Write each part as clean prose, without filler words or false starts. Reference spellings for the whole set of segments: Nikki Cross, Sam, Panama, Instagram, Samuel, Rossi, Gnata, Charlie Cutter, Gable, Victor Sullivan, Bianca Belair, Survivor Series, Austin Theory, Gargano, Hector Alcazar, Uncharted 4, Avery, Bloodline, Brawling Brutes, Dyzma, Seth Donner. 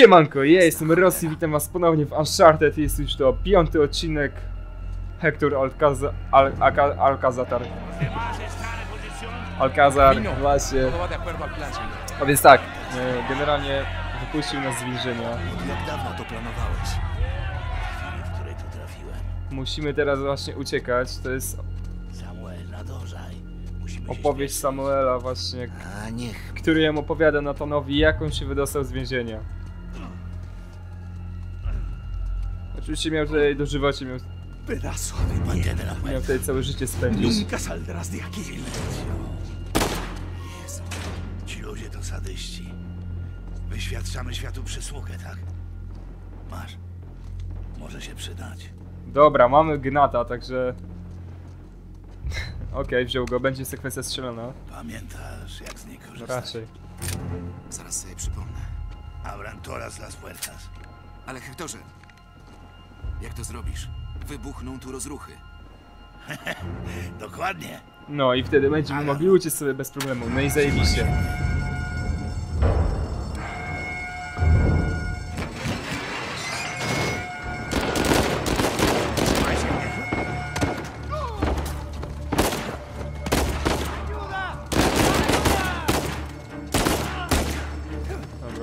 Siemanko, ja jestem Rossi, witam was ponownie w Uncharted, jest już to 5. odcinek. Hector Alcazar, właśnie. A więc tak, generalnie wypuścił nas z więzienia. Jak dawno to planowałeś? W której tu trafiłem. Musimy teraz właśnie uciekać, to jest opowieść Samuela właśnie, który jemu opowiada Nathanowi, jak on się wydostał z więzienia. Oczywiście miał tutaj dożywocie, miał tutaj całe życie spędzić. Ci ludzie to sadyści. Wyświadczamy światu przysługę, tak? Masz. Może się przydać. Dobra, mamy Gnata, także... Okej, wziął go, będzie sekwencja strzelana. Pamiętasz, jak z niej korzystać? Raczej. Zaraz sobie przypomnę. Abrantoras las puertas. Ale Hektorze, jak to zrobisz? Wybuchną tu rozruchy. Dokładnie. No i wtedy będziemy mogli uciec sobie bez problemu. No i zajebiście.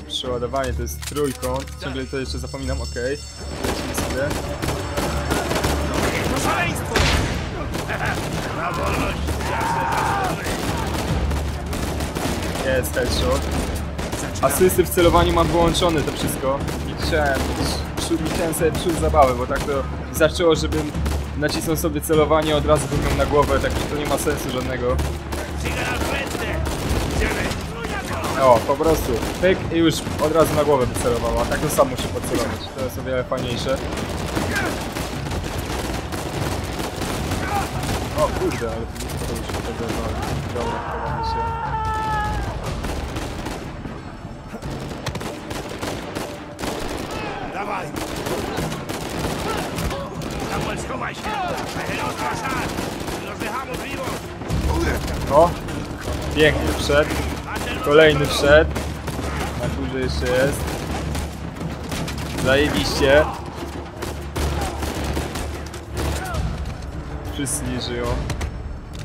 Przeładowanie to jest trójkąt, ciągle to jeszcze zapominam, okej. Lecimy sobie. Jest headshot. Asysty w celowaniu mam wyłączone to wszystko. I chciałem sobie przód zabawy, bo tak to zaczęło, żebym nacisnął sobie celowanie, od razu bym na głowę, tak że to nie ma sensu żadnego. O, po prostu, pyk i już od razu na głowę wycelowała, tak to sam muszę podcelować, to jest o wiele fajniejsze. O kurde, ale to już dobra, chowamy się. Dawaj! Samuel, schowaj się! O, pięknie wszedł. Kolejny wszedł. Na górze jeszcze jest. Zajebiście. Wszyscy nie żyją.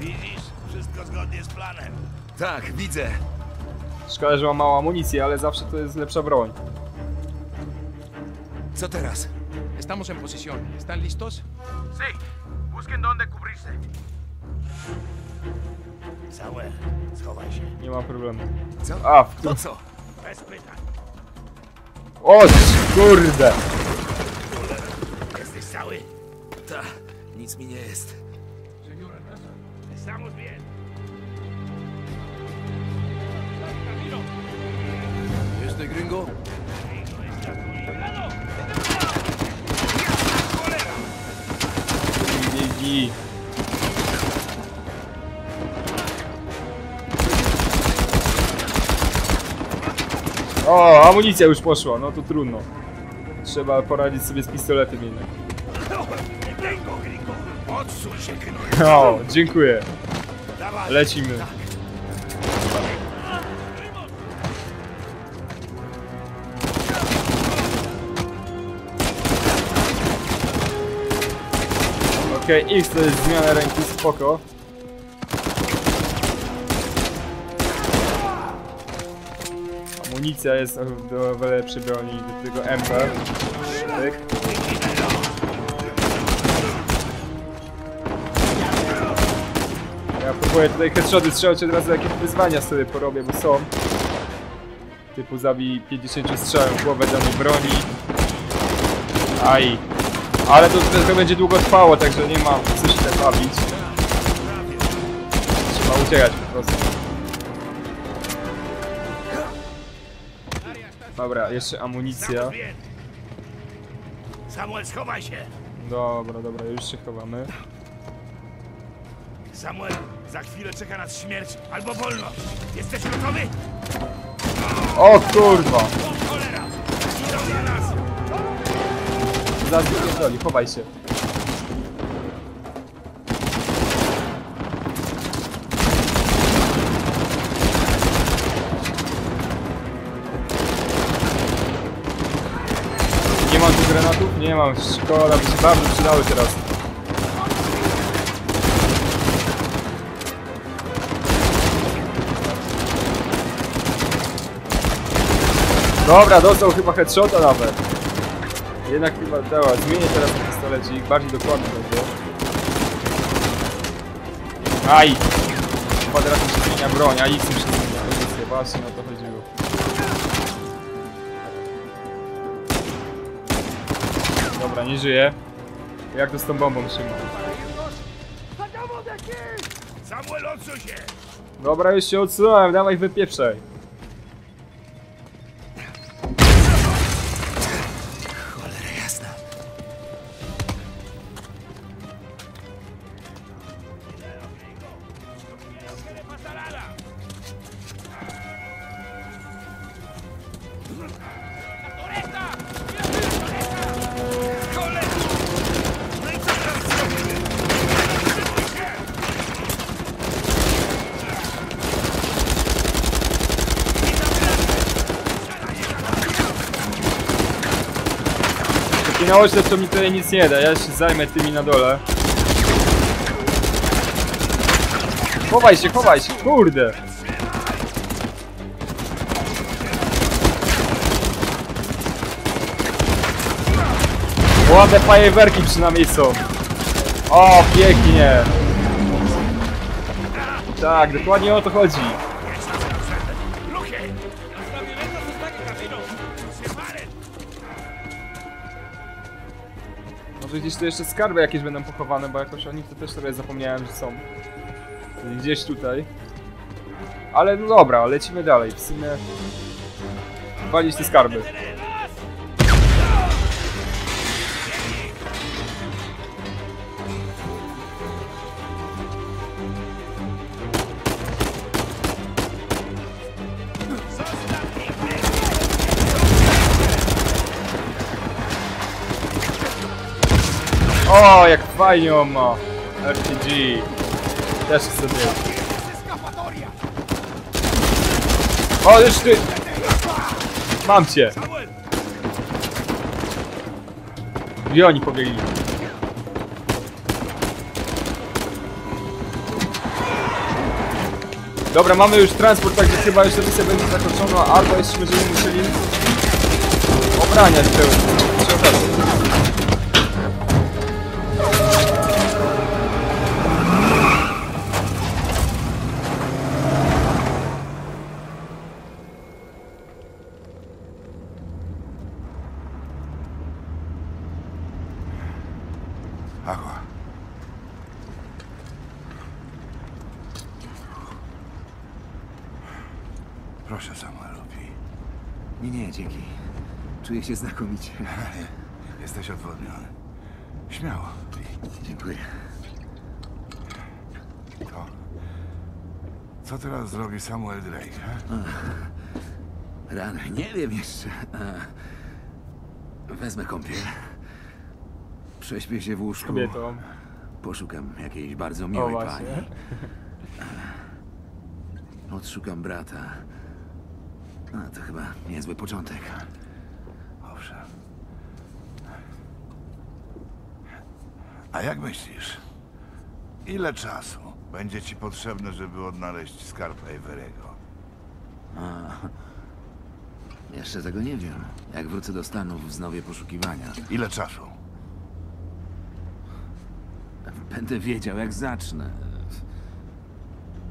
Widzisz? Wszystko zgodnie z planem. Tak, widzę. Szkoda, że mam mało amunicji, ale zawsze to jest lepsza broń. Co teraz? Estamos en posición. ¿Están listos? Sí. Busquen donde cubrirse. Całe, schowaj się. Nie ma problemu. Co? A, w to co? Bez pytań. O, kurde! Jesteś cały? Ta, nic mi nie jest. Samo wie. Jesteś gringo? Gigi. O, amunicja już poszła, no to trudno. Trzeba poradzić sobie z pistoletem jednak. O, dziękuję. Lecimy. Okej, X to jest zmiana ręki, spoko. Amunicja jest do wiele przybroni, do tego MP. Tyk. Ja próbuję tutaj headshoty strzelać, od razu jakieś wyzwania sobie porobię, bo są. Typu zabij 50 strzałem w głowę danej broni. Aj. Ale to będzie długo trwało, także nie mam co się tam bawić. Trzeba uciekać po prostu. Dobra, jeszcze amunicja. Samuel, schowaj się! Dobra, dobra, już się chowamy. Samuel, za chwilę czeka nas śmierć albo wolność. Jesteś gotowy? O kurwa! Za dwie doli, chowaj się. nie mam, szkoda, by się bardzo przydały teraz. Dobra, dostał chyba headshota nawet. Jednak chyba dała, zmienię teraz ten pistolecik, bardziej dokładny będzie. Aj! Chyba teraz mi się zmienia broń, a X mi się zmienia. Właśnie na to chodziło. Dobra, nie żyje. Jak to z tą bombą trzyma? Samuel, odsuń się! Dobra, już się odsunąłem, dawaj wypieprzaj. Cholera jasna. Na oślep to mi tutaj nic nie da, ja się zajmę tymi na dole. Chowaj się, kurde! Ładne fajerwerki przynajmniej są. O, pięknie! Tak, dokładnie o to chodzi. Gdzieś tu jeszcze skarby jakieś będą pochowane, bo jakoś o nich to też sobie zapomniałem, że są. Gdzieś tutaj. Ale no dobra, lecimy dalej. W sumie... walić te skarby. O, jak fajnie on ma RPG. Też sobie. O, już ty! Mam cię! I oni pobiegli. Dobra, mamy już transport, także chyba jeszcze misja będzie zakończona, albo jeszcze będziemy musieli obraniać pełno. Proszę, Samuel, pij. Nie, dzięki. Czuję się znakomicie. Jesteś odwodniony. Śmiało, pij. Dziękuję. To... co teraz zrobi Samuel Drake, he? Rany, nie wiem jeszcze. Wezmę kąpiel. Prześpię się w łóżku. Kobietą. Poszukam jakiejś bardzo miłej pani. Odszukam brata. No, to chyba niezły początek. Owszem. A jak myślisz? Ile czasu będzie ci potrzebne, żeby odnaleźć skarb Avery'ego? Jeszcze tego nie wiem. Jak wrócę do Stanów, wznowię poszukiwania. Ile czasu? Będę wiedział, jak zacznę.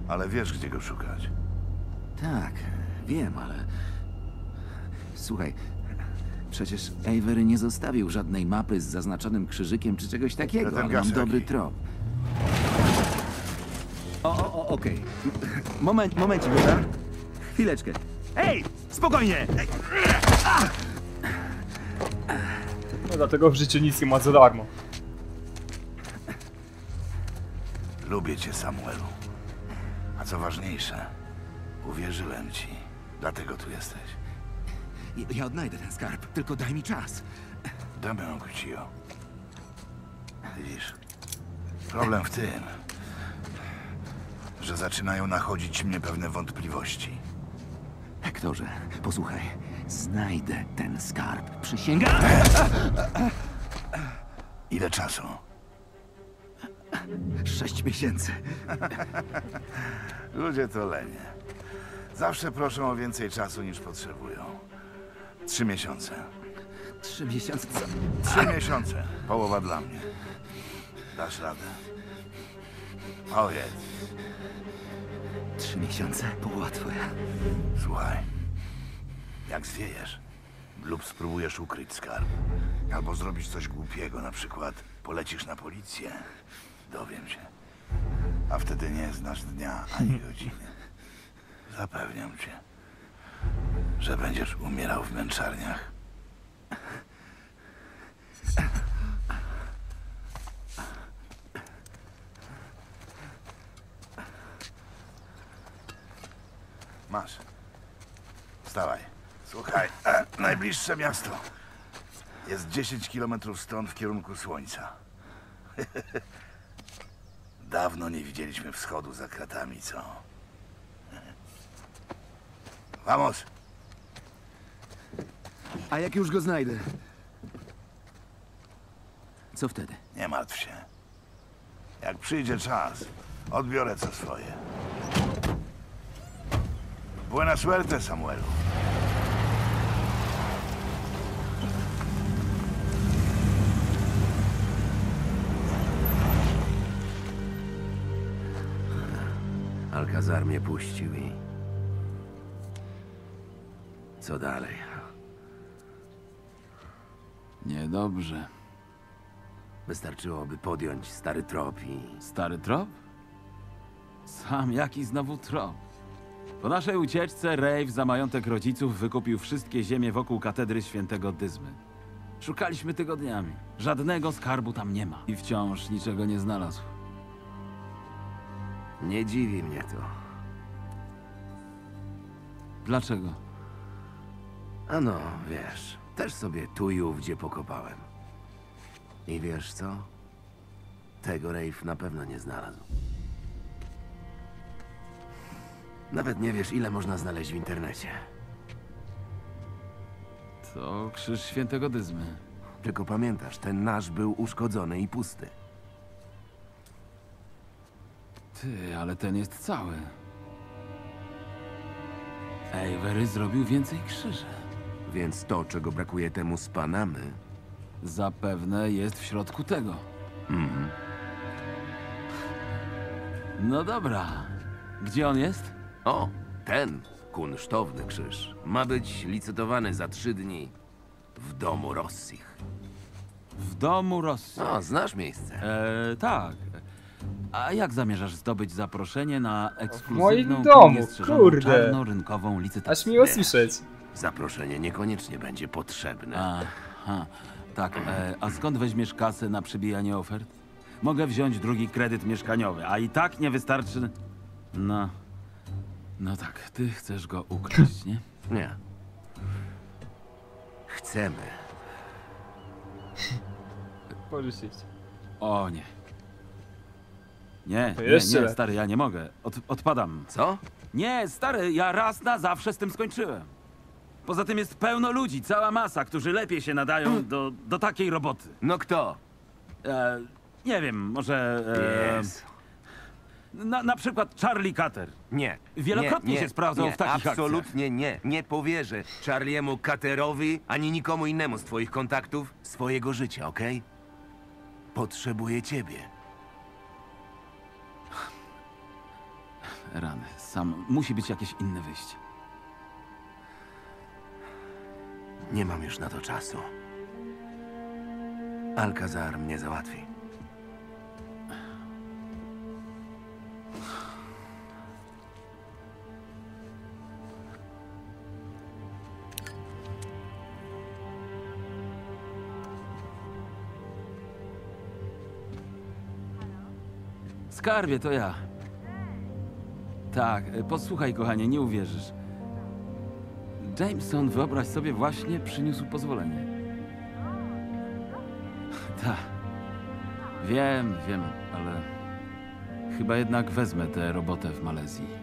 Ale wiesz, gdzie go szukać? Tak. Wiem, ale... słuchaj, przecież Avery nie zostawił żadnej mapy z zaznaczonym krzyżykiem czy czegoś takiego. Mam dobry trop. Okej. Momencik, dobra? Chwileczkę. Ej, spokojnie! No dlatego w życiu nic nie ma za darmo. Lubię cię, Samuelu. A co ważniejsze, uwierzyłem ci. Dlatego tu jesteś. Ja odnajdę ten skarb, tylko daj mi czas. Damy ją, Kucio. Widzisz, problem w tym, że zaczynają nachodzić mnie pewne wątpliwości. Hektorze, posłuchaj. Znajdę ten skarb. Przysięgam! Ile czasu? 6 miesięcy. Ludzie to lenie. Zawsze proszą o więcej czasu niż potrzebują. 3 miesiące. 3 miesiące? Co? 3 miesiące. Połowa dla mnie. Dasz radę. Powiedz. 3 miesiące. Połowa twoja. Słuchaj. Jak zwiejesz lub spróbujesz ukryć skarb, albo zrobić coś głupiego, na przykład polecisz na policję, dowiem się. A wtedy nie znasz dnia ani godziny. Zapewniam cię, że będziesz umierał w męczarniach. Masz. Wstawaj. Słuchaj, najbliższe miasto jest 10 kilometrów stąd w kierunku słońca. Dawno nie widzieliśmy wschodu za kratami, co? Vamos! A jak już go znajdę? Co wtedy? Nie martw się. Jak przyjdzie czas, odbiorę co swoje. Buena suerte, Samuelu. Alcazar mnie puścił i... Co dalej? Niedobrze. Wystarczyłoby podjąć stary trop i... Stary trop? Sam jaki znowu trop? Po naszej ucieczce Rafe za majątek rodziców wykupił wszystkie ziemie wokół katedry świętego Dyzmy. Szukaliśmy tygodniami. Żadnego skarbu tam nie ma. I wciąż niczego nie znalazł. Nie dziwi mnie to. Dlaczego? Ano, wiesz, też sobie tu i ówdzie pokopałem. I wiesz co? Tego Rafe na pewno nie znalazł. Nawet nie wiesz, ile można znaleźć w internecie. To krzyż świętego Dyzmy. Tylko pamiętasz, ten nasz był uszkodzony i pusty. Ty, ale ten jest cały. Avery zrobił więcej krzyży. Więc to, czego brakuje temu z Panamy... Zapewne jest w środku tego. Mhm. No dobra. Gdzie on jest? O, ten kunsztowny krzyż ma być licytowany za 3 dni w domu Rossich. W domu Rossich? O, znasz miejsce? Tak. A jak zamierzasz zdobyć zaproszenie na ekskluzywną, czarnorynkową licytację? Aż miło słyszeć. Zaproszenie niekoniecznie będzie potrzebne. Aha, tak. A skąd weźmiesz kasę na przybijanie ofert? Mogę wziąć drugi kredyt mieszkaniowy, a i tak nie wystarczy... No... No tak, ty chcesz go ukraść, nie? Nie. Chcemy. Poruszyć. O nie. Nie, stary, ja nie mogę. Odpadam. Co? Nie, stary, ja raz na zawsze z tym skończyłem. Poza tym jest pełno ludzi, cała masa, którzy lepiej się nadają do takiej roboty. No kto? Nie wiem, może... Yes. Na przykład Charlie Cutter. Nie. Wielokrotnie się sprawdzał w takich akcjach. Absolutnie nie. Nie powierzę Charliemu Cutterowi, ani nikomu innemu z twoich kontaktów, swojego życia, okej? Potrzebuję ciebie. Rany, sam. Musi być jakieś inne wyjście. Nie mam już na to czasu. Alcazar mnie załatwi. Skarbie, to ja. Tak, posłuchaj, kochanie, nie uwierzysz. Jameson, wyobraź sobie, właśnie przyniósł pozwolenie. Tak. Wiem, ale... Chyba jednak wezmę tę robotę w Malezji.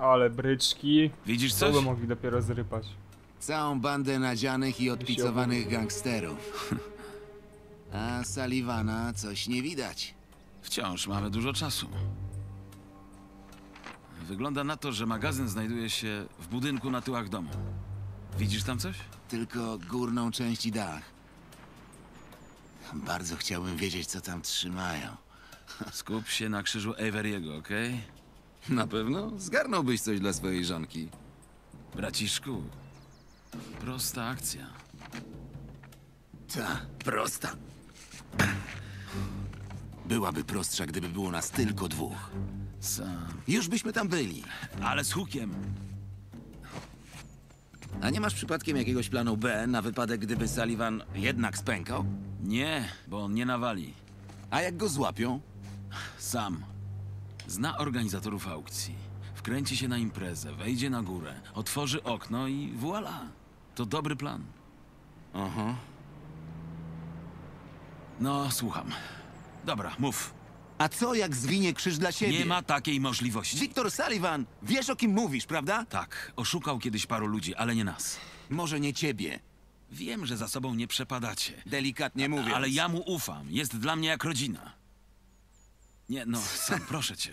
Ale bryczki. Widzisz coś? Kogo mogli dopiero zrypać. Całą bandę nadzianych i odpicowanych gangsterów. A Sullivana coś nie widać. Wciąż mamy dużo czasu. Wygląda na to, że magazyn znajduje się w budynku na tyłach domu. Widzisz tam coś? Tylko górną część i dach. Bardzo chciałbym wiedzieć, co tam trzymają. Skup się na krzyżu Avery'ego, okej? Okay? Na pewno zgarnąłbyś coś dla swojej żonki. Braciszku, prosta akcja. Ta, prosta. Byłaby prostsza, gdyby było nas tylko dwóch. Sam. Już byśmy tam byli. Ale z hukiem. A nie masz przypadkiem jakiegoś planu B na wypadek, gdyby Sullivan jednak spękał? Nie, bo on nie nawali. A jak go złapią? Sam. Zna organizatorów aukcji. Wkręci się na imprezę, wejdzie na górę, otworzy okno i voilà. To dobry plan. Aha. No, słucham. Dobra, mów. A co jak zwinie krzyż dla siebie? Nie ma takiej możliwości. Victor Sullivan, wiesz o kim mówisz, prawda? Tak, oszukał kiedyś paru ludzi, ale nie nas. Może nie ciebie. Wiem, że za sobą nie przepadacie. Delikatnie mówiąc. Ale ja mu ufam, jest dla mnie jak rodzina. Nie, no, Sam, proszę cię.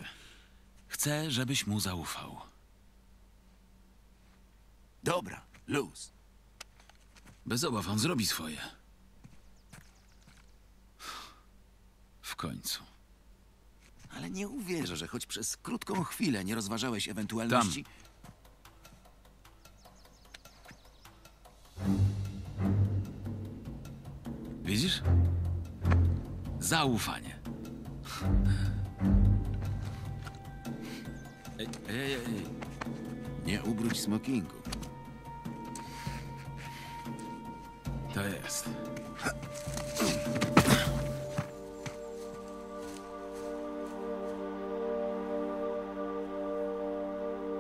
Chcę, żebyś mu zaufał. Dobra, luz. Bez obaw, on zrobi swoje. W końcu. Ale nie uwierzę, że choć przez krótką chwilę nie rozważałeś ewentualności... Tam. Widzisz? Zaufanie. Ej. Nie ubróć smokingu. To jest.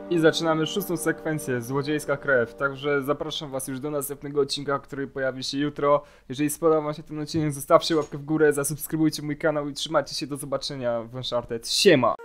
I zaczynamy szóstą sekwencję, złodziejska krew. Także zapraszam was już do następnego odcinka, który pojawi się jutro. Jeżeli spodobał wam się ten odcinek, zostawcie łapkę w górę, zasubskrybujcie mój kanał i trzymajcie się, do zobaczenia w Uncharted. Siema!